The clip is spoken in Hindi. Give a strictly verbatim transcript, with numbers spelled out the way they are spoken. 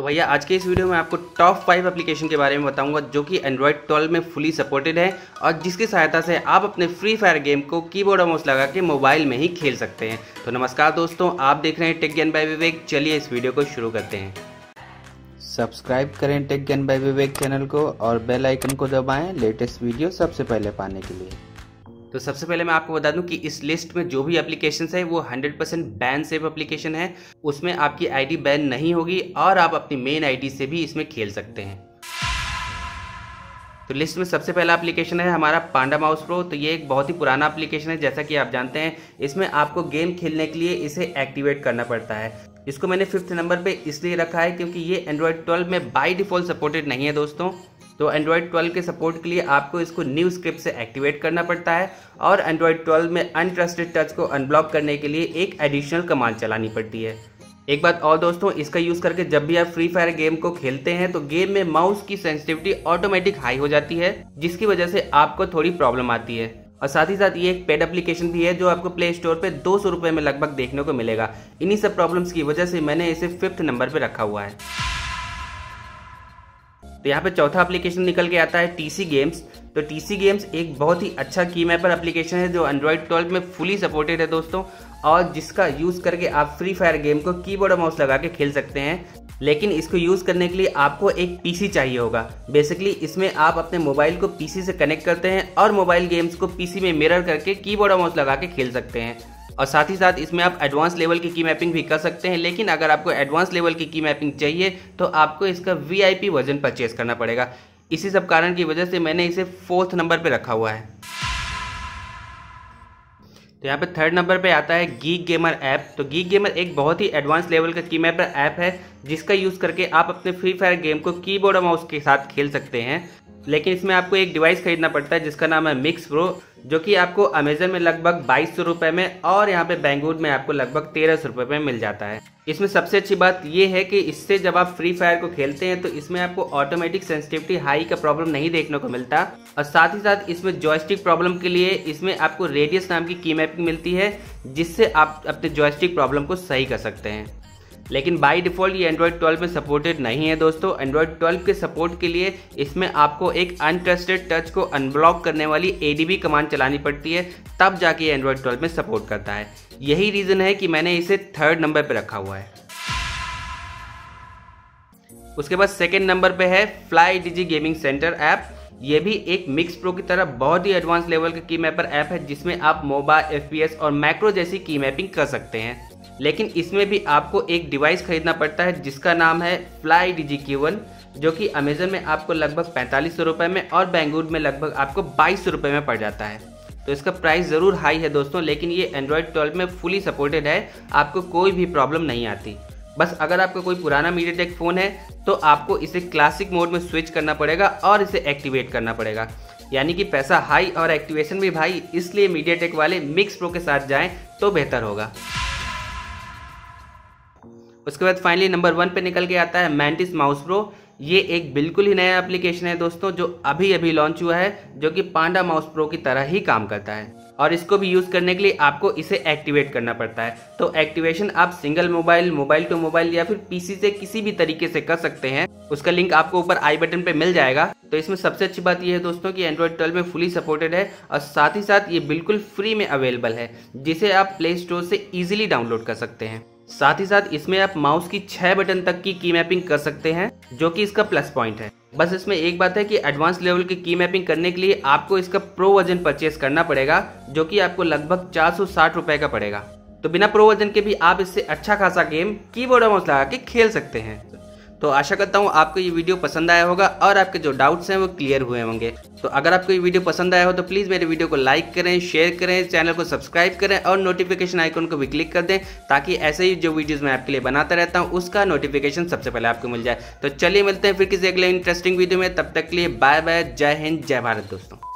तो भैया आज के इस वीडियो में आपको टॉप फाइव एप्लीकेशन के बारे में बताऊंगा जो कि एंड्रॉयड ट्वेल्व में फुली सपोर्टेड है और जिसकी सहायता से आप अपने फ्री फायर गेम को कीबोर्ड और माउस लगा के मोबाइल में ही खेल सकते हैं। तो नमस्कार दोस्तों, आप देख रहे हैं टेक गेन बाय विवेक। चलिए इस वीडियो को शुरू करते हैं। सब्सक्राइब करें Tech Gain by Vivek channel को और बेल आइकन को दबाएँ लेटेस्ट वीडियो सबसे पहले पाने के लिए। तो सबसे पहले मैं आपको बता दूं कि इस लिस्ट में जो भी एप्लीकेशंस है वो hundred percent ban safe application है। उसमें आपकी आईडी बैन नहीं होगी और आप अपनी मेन आईडी से भी इसमें खेल सकते हैं। तो लिस्ट में सबसे पहला एप्लीकेशन है हमारा पांडा माउस प्रो। तो ये एक बहुत ही पुराना एप्लीकेशन है, जैसा कि आप जानते हैं इसमें आपको गेम खेलने के लिए इसे एक्टिवेट करना पड़ता है। इसको मैंने फिफ्थ नंबर पे इसलिए रखा है क्योंकि ये एंड्रॉयड ट्वेल्व में बाई डिफॉल्ट सपोर्टेड नहीं है दोस्तों। तो एंड्रॉयड ट्वेल्व के सपोर्ट के लिए आपको इसको न्यू स्क्रिप्ट से एक्टिवेट करना पड़ता है और एंड्रॉयड ट्वेल्व में अनट्रस्टेड टच को अनब्लॉक करने के लिए एक एडिशनल कमांड चलानी पड़ती है। एक बात और दोस्तों, इसका यूज़ करके जब भी आप फ्री फायर गेम को खेलते हैं तो गेम में माउस की सेंसिटिविटी ऑटोमेटिक हाई हो जाती है, जिसकी वजह से आपको थोड़ी प्रॉब्लम आती है। और साथ ही साथ ये एक पेड एप्लीकेशन भी है जो आपको प्ले स्टोर पे दो सौ रुपये में लगभग देखने को मिलेगा। इन्हीं सब प्रॉब्लम्स की वजह से मैंने इसे फिफ्थ नंबर पर रखा हुआ है। तो यहाँ पे चौथा एप्लीकेशन निकल के आता है टीसी गेम्स। तो टीसी गेम्स एक बहुत ही अच्छा कीमैपर एप्लीकेशन है जो एंड्रॉयड ट्वेल्व में फुली सपोर्टेड है दोस्तों, और जिसका यूज़ करके आप फ्री फायर गेम को कीबोर्ड और माउस लगा के खेल सकते हैं। लेकिन इसको यूज़ करने के लिए आपको एक पीसी चाहिए होगा। बेसिकली इसमें आप अपने मोबाइल को पीसी से कनेक्ट करते हैं और मोबाइल गेम्स को पीसी में मिरर करके कीबोर्ड और माउस लगा के खेल सकते हैं। और साथ ही साथ इसमें आप एडवांस लेवल की की मैपिंग भी कर सकते हैं। लेकिन अगर आपको एडवांस लेवल की की मैपिंग चाहिए तो आपको इसका वीआईपी वर्जन परचेस करना पड़ेगा। इसी सब कारण की वजह से मैंने इसे फोर्थ नंबर पे रखा हुआ है। तो यहाँ पे थर्ड नंबर पे आता है गीक गेमर ऐप। तो गीक गेमर एक बहुत ही एडवांस लेवल का कीमैपर ऐप है जिसका यूज़ करके आप अपने फ्री फायर गेम को कीबोर्ड और माउस के साथ खेल सकते हैं। लेकिन इसमें आपको एक डिवाइस खरीदना पड़ता है जिसका नाम है मिक्स प्रो, जो कि आपको अमेजन में लगभग बाईस सौ रुपये में और यहाँ पे बैंगलोर में आपको लगभग तेरह सौ रुपये में मिल जाता है। इसमें सबसे अच्छी बात यह है कि इससे जब आप फ्री फायर को खेलते हैं तो इसमें आपको ऑटोमेटिक सेंसिटिविटी हाई का प्रॉब्लम नहीं देखने को मिलता। और साथ ही साथ इसमें जॉयस्टिक प्रॉब्लम के लिए इसमें आपको रेडियस नाम की की मैपिंग मिलती है, जिससे आप अपने जॉयस्टिक प्रॉब्लम को सही कर सकते हैं। लेकिन बाय डिफ़ॉल्ट ये एंड्रॉयड ट्वेल्व में सपोर्टेड नहीं है दोस्तों। एंड्रॉयड ट्वेल्व के सपोर्ट के लिए इसमें आपको एक अनट्रस्टेड टच को अनब्लॉक करने वाली एडीबी कमांड चलानी पड़ती है, तब जाके ये एंड्रॉयड ट्वेल्व में सपोर्ट करता है। यही रीज़न है कि मैंने इसे थर्ड नंबर पे रखा हुआ है। उसके बाद सेकेंड नंबर पे है फ्लाई डिजी गेमिंग सेंटर ऐप। ये भी एक मिक्स प्रो की तरह बहुत ही एडवांस लेवल का की मैपर ऐप है जिसमें आप मोबाइल, एफपीएस और मैक्रो जैसी की मैपिंग कर सकते हैं। लेकिन इसमें भी आपको एक डिवाइस खरीदना पड़ता है जिसका नाम है फ्लाई डिजी क्यू वन, जो कि अमेजन में आपको लगभग पैंतालीस सौ रुपये में और बेंगलुरु में लगभग आपको बाईस सौ रुपये में पड़ जाता है। तो इसका प्राइस ज़रूर हाई है दोस्तों, लेकिन ये एंड्रॉयड ट्वेल्व में फुली सपोर्टेड है, आपको कोई भी प्रॉब्लम नहीं आती। बस अगर आपका कोई पुराना मीडिया टेक फ़ोन है तो आपको इसे क्लासिक मोड में स्विच करना पड़ेगा और इसे एक्टिवेट करना पड़ेगा, यानी कि पैसा हाई और एक्टिवेशन भी भाई। इसलिए मीडिया टेक वाले मिक्स प्रो के साथ जाएँ तो बेहतर होगा। उसके बाद फाइनली नंबर वन पे निकल के आता है मैंटिस माउस प्रो। ये एक बिल्कुल ही नया एप्लीकेशन है दोस्तों जो अभी अभी लॉन्च हुआ है, जो कि पांडा माउस प्रो की तरह ही काम करता है। और इसको भी यूज़ करने के लिए आपको इसे एक्टिवेट करना पड़ता है। तो एक्टिवेशन आप single mobile, mobile to mobile या फिर पीसी से किसी भी तरीके से कर सकते हैं। उसका लिंक आपको ऊपर आई बटन पे मिल जाएगा। तो इसमें सबसे अच्छी बात यह है दोस्तों कि एंड्रॉयड ट्वेल्व में फुली सपोर्टेड है और साथ ही साथ ये बिल्कुल फ्री में अवेलेबल है, जिसे आप प्ले स्टोर से ईजिली डाउनलोड कर सकते हैं। साथ ही साथ इसमें आप माउस की छह बटन तक की की मैपिंग कर सकते हैं, जो कि इसका प्लस पॉइंट है। बस इसमें एक बात है कि एडवांस लेवल की की मैपिंग करने के लिए आपको इसका प्रो वर्जन परचेस करना पड़ेगा, जो कि आपको लगभग चार सौ साठ रुपये का पड़ेगा। तो बिना प्रो वर्जन के भी आप इससे अच्छा खासा गेम कीबोर्ड और माउस लगा के खेल सकते हैं। तो आशा करता हूँ आपको ये वीडियो पसंद आया होगा और आपके जो डाउट्स हैं वो क्लियर हुए होंगे। तो अगर आपको ये वीडियो पसंद आया हो तो प्लीज़ मेरे वीडियो को लाइक करें, शेयर करें, चैनल को सब्सक्राइब करें और नोटिफिकेशन आइकॉन को भी क्लिक कर दें, ताकि ऐसे ही जो वीडियोज़ मैं आपके लिए बनाता रहता हूँ उसका नोटिफिकेशन सबसे पहले आपको मिल जाए। तो चलिए मिलते हैं फिर किसी अगले इंटरेस्टिंग वीडियो में। तब तक के लिए बाय बाय। जय हिंद, जय भारत दोस्तों।